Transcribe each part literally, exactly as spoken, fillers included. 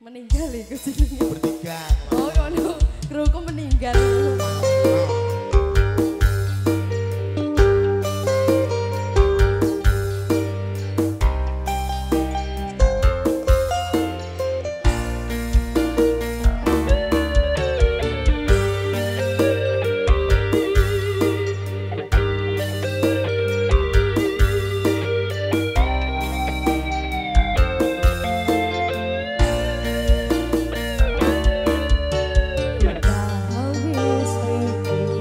Meninggal iku jenenge. Bertiga. Oh ngono. Kruku meninggal. Thank you.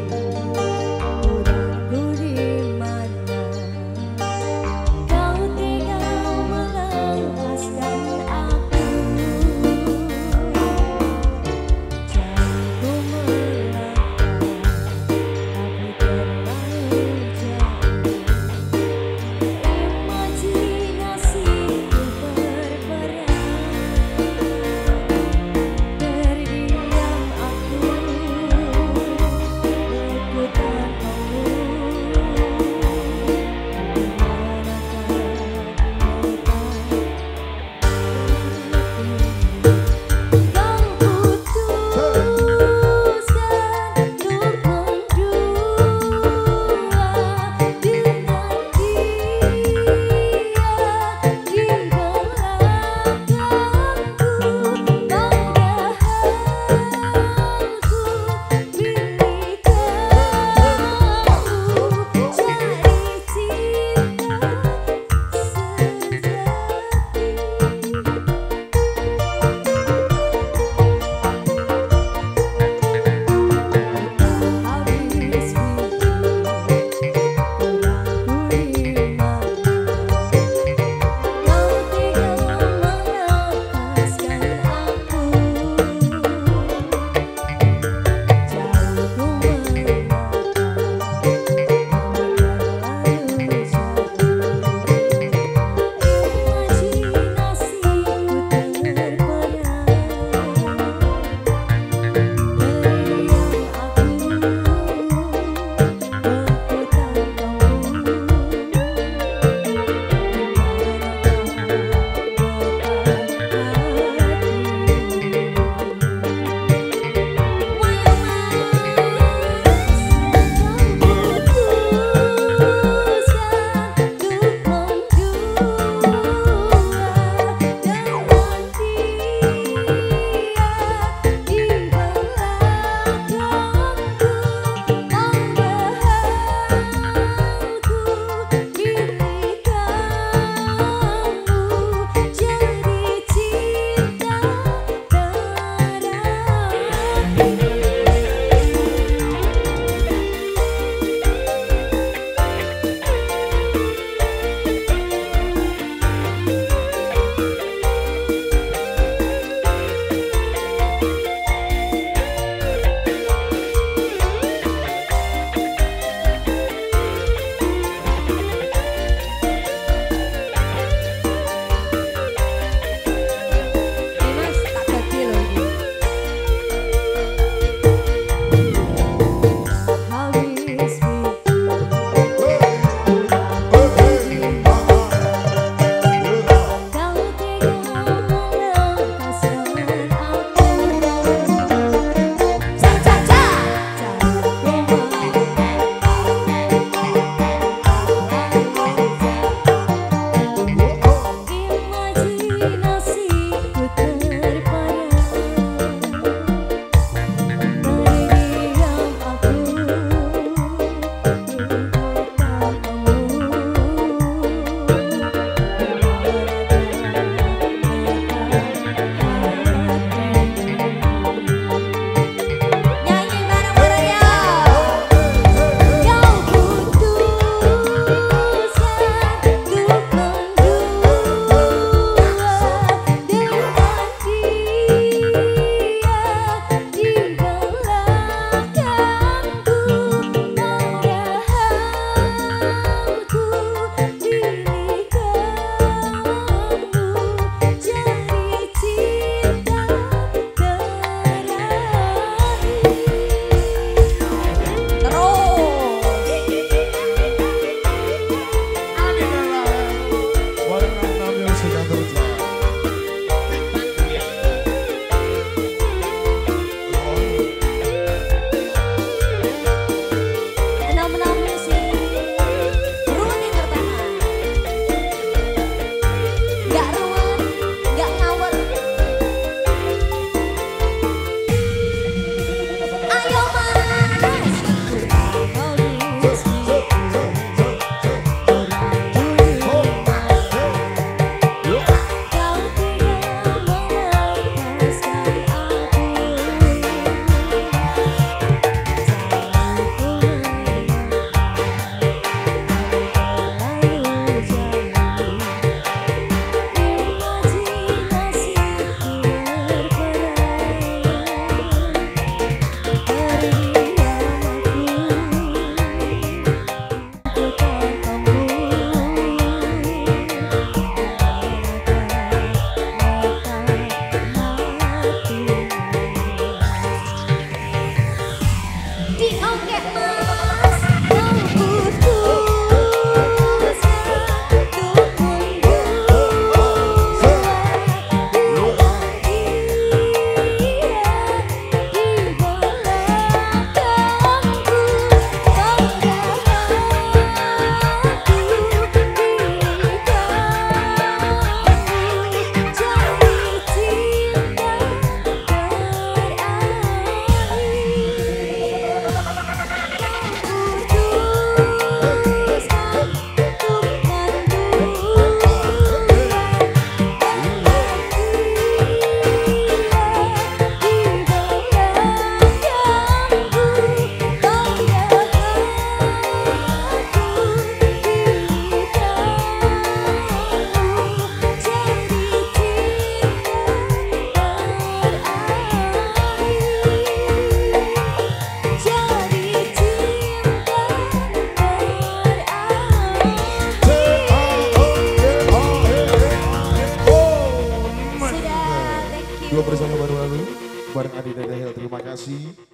Belum bersama baru-baru bareng Adi Dadahil. Terima kasih.